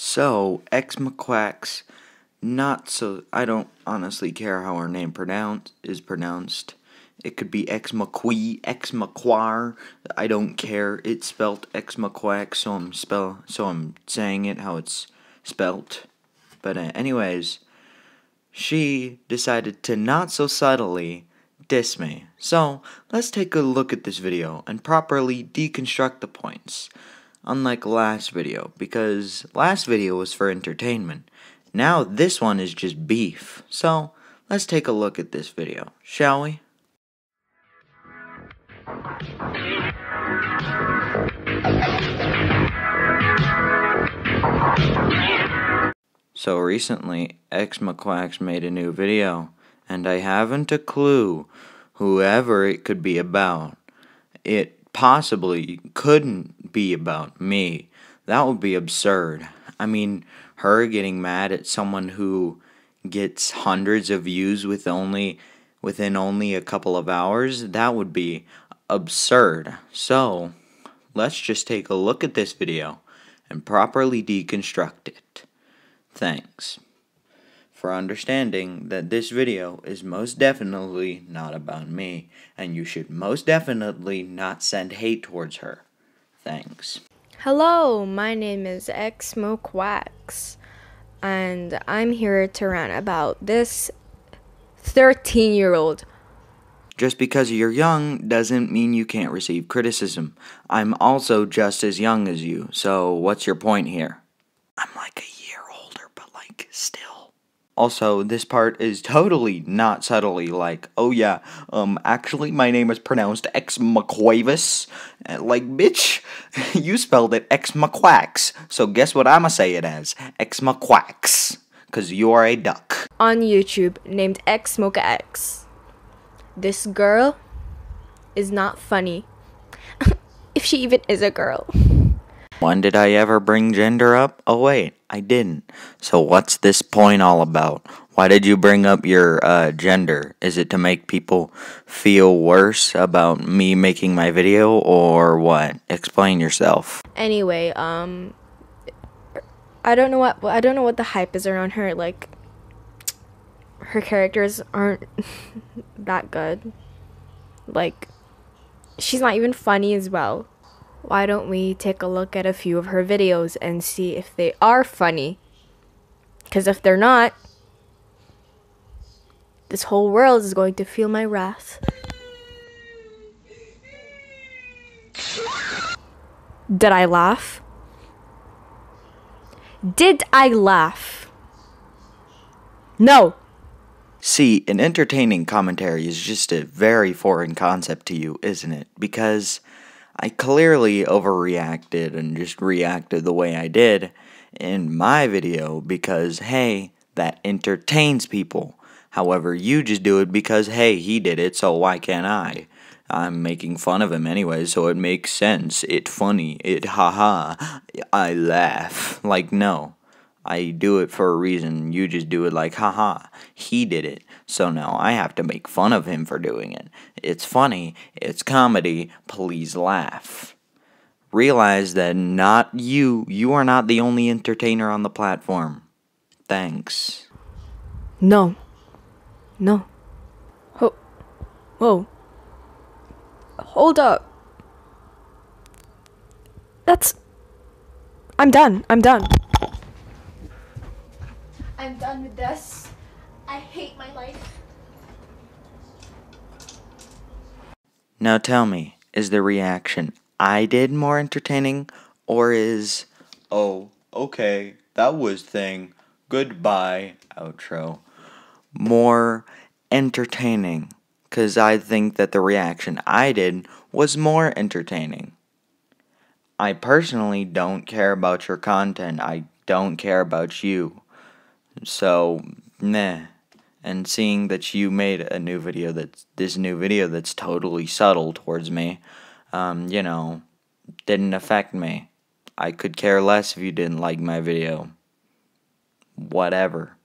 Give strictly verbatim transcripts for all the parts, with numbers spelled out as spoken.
So xMoqax, not so I don't honestly care how her name pronounced is pronounced. It could be xMoqui, xMoqar. I don't care. It's spelt xMoqax, so I'm spell so I'm saying it how it's spelt. But uh, anyways, she decided to not so subtly diss me. So let's take a look at this video and properly deconstruct the points. Unlike last video, because last video was for entertainment. Now this one is just beef. So let's take a look at this video, shall we? So recently, xMoqax made a new video, and I haven't a clue whoever it could be about. It possibly couldn't be about me. That would be absurd. I mean, her getting mad at someone who gets hundreds of views with only within only a couple of hours, that would be absurd. So, let's just take a look at this video and properly deconstruct it. Thanks for understanding that this video is most definitely not about me, and you should most definitely not send hate towards her. Thanks. Hello, my name is xMoqax, and I'm here to rant about this thirteen-year-old. Just because you're young doesn't mean you can't receive criticism. I'm also just as young as you, so what's your point here? I'm like a year older, but like still. Also, this part is totally not subtly like, oh yeah, um, actually my name is pronounced xMoqavis. Like, bitch, you spelled it xMoqax. So guess what I'ma say it as? xMoqax. Cause you're a duck. On YouTube, named xMoqax. This girl is not funny. If she even is a girl. When did I ever bring gender up? Oh wait, I didn't. So what's this point all about? Why did you bring up your uh, gender? Is it to make people feel worse about me making my video or what? Explain yourself. Anyway, um, I don't know what I don't know what the hype is around her. Like, her characters aren't that good. Like, she's not even funny as well. Why don't we take a look at a few of her videos and see if they are funny? Because if they're not, this whole world is going to feel my wrath. Did I laugh? Did I laugh? No! See, an entertaining commentary is just a very foreign concept to you, isn't it? Because I clearly overreacted and just reacted the way I did in my video because, hey, that entertains people. However, you just do it because, hey, he did it, so why can't I? I'm making fun of him anyway, so it makes sense. It's funny. It haha. I laugh. Like, no. I do it for a reason. You just do it like, haha, he did it. So now I have to make fun of him for doing it. It's funny. It's comedy. Please laugh. Realize that not you, you are not the only entertainer on the platform. Thanks. No. No. Ho- Whoa. Hold up. That's... I'm done. I'm done. I'm done with this. I hate my life. Now tell me, is the reaction I did more entertaining, or is, oh, okay, that was thing, goodbye, outro, more entertaining? Because I think that the reaction I did was more entertaining. I personally don't care about your content. I don't care about you. So, nah. And seeing that you made a new video that's this new video that's totally subtle towards me, um, you know, didn't affect me. I could care less if you didn't like my video. Whatever.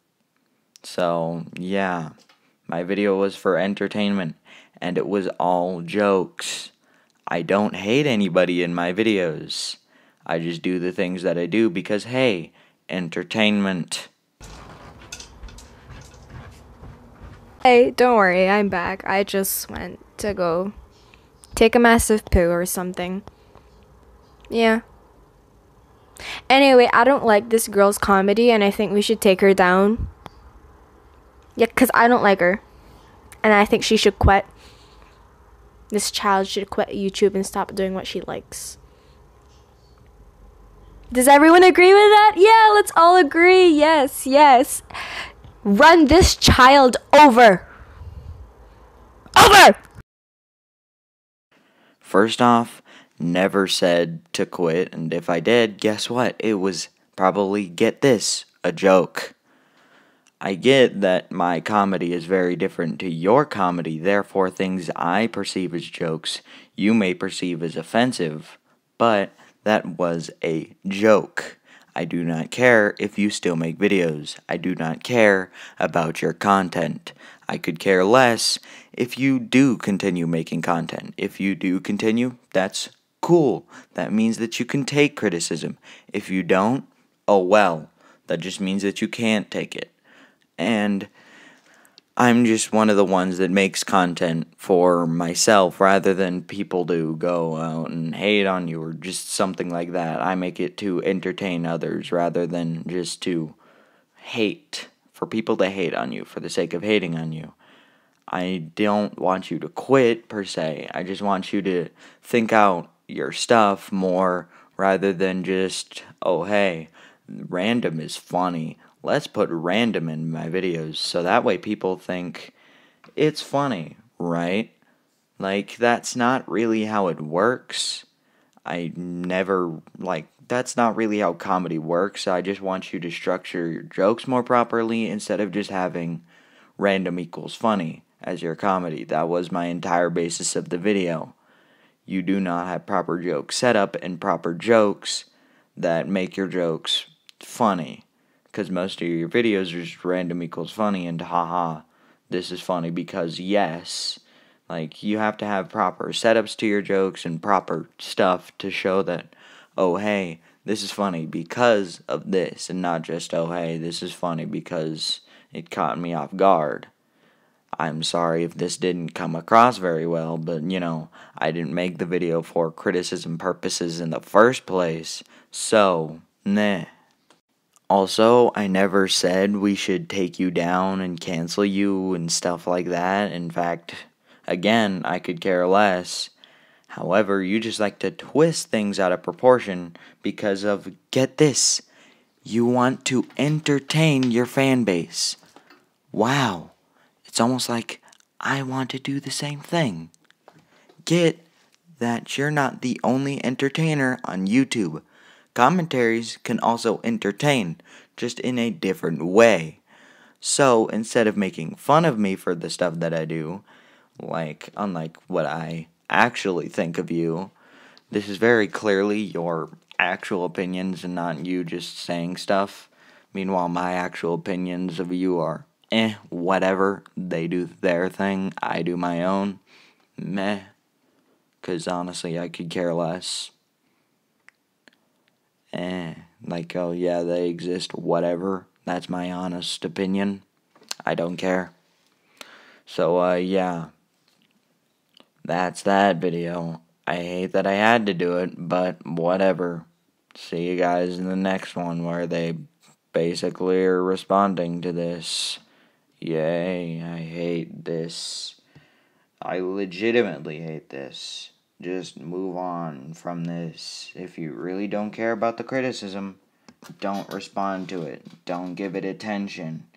So, yeah. My video was for entertainment, and it was all jokes. I don't hate anybody in my videos. I just do the things that I do because, hey, entertainment. Hey, don't worry, I'm back. I just went to go take a massive poo or something. Yeah. Anyway, I don't like this girl's comedy, and I think we should take her down. Yeah, because I don't like her. And I think she should quit. This child should quit YouTube and stop doing what she likes. Does everyone agree with that? Yeah, let's all agree. Yes, yes. Run this child over. Over! First off, never said to quit. And if I did, guess what? It was probably, get this, a joke. I get that my comedy is very different to your comedy, therefore things I perceive as jokes, you may perceive as offensive, but that was a joke. I do not care if you still make videos. I do not care about your content. I could care less if you do continue making content. If you do continue, that's cool. That means that you can take criticism. If you don't, oh well, that just means that you can't take it. And I'm just one of the ones that makes content for myself rather than people do go out and hate on you or just something like that. I make it to entertain others rather than just to hate, for people to hate on you for the sake of hating on you. I don't want you to quit per se. I just want you to think out your stuff more rather than just, oh hey, random is funny. Let's put random in my videos so that way people think it's funny, right? Like, that's not really how it works. I never, like, that's not really how comedy works. I just want you to structure your jokes more properly instead of just having random equals funny as your comedy. That was my entire basis of the video. You do not have proper joke setup and proper jokes that make your jokes funny. Because most of your videos are just random equals funny and haha, this is funny because yes. Like, you have to have proper setups to your jokes and proper stuff to show that, oh hey, this is funny because of this. And not just, oh hey, this is funny because it caught me off guard. I'm sorry if this didn't come across very well, but you know, I didn't make the video for criticism purposes in the first place. So, nah. Also, I never said we should take you down and cancel you and stuff like that. In fact, again, I could care less. However, you just like to twist things out of proportion because of, get this, you want to entertain your fan base. Wow, it's almost like I want to do the same thing. Get that you're not the only entertainer on YouTube. Commentaries can also entertain, just in a different way. So, instead of making fun of me for the stuff that I do, like, unlike what I actually think of you, this is very clearly your actual opinions and not you just saying stuff. Meanwhile, my actual opinions of you are, eh, whatever, they do their thing, I do my own, meh, because honestly, I could care less. Eh, like, oh yeah, they exist, whatever. That's my honest opinion. I don't care. So, uh, yeah. That's that video. I hate that I had to do it, but whatever. See you guys in the next one where they basically are responding to this. Yay, I hate this. I legitimately hate this. Just move on from this. If you really don't care about the criticism, don't respond to it. Don't give it attention.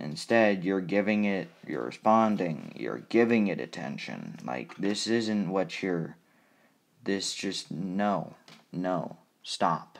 Instead, you're giving it, you're responding, you're giving it attention. Like, this isn't what you're, this just, no, no, stop.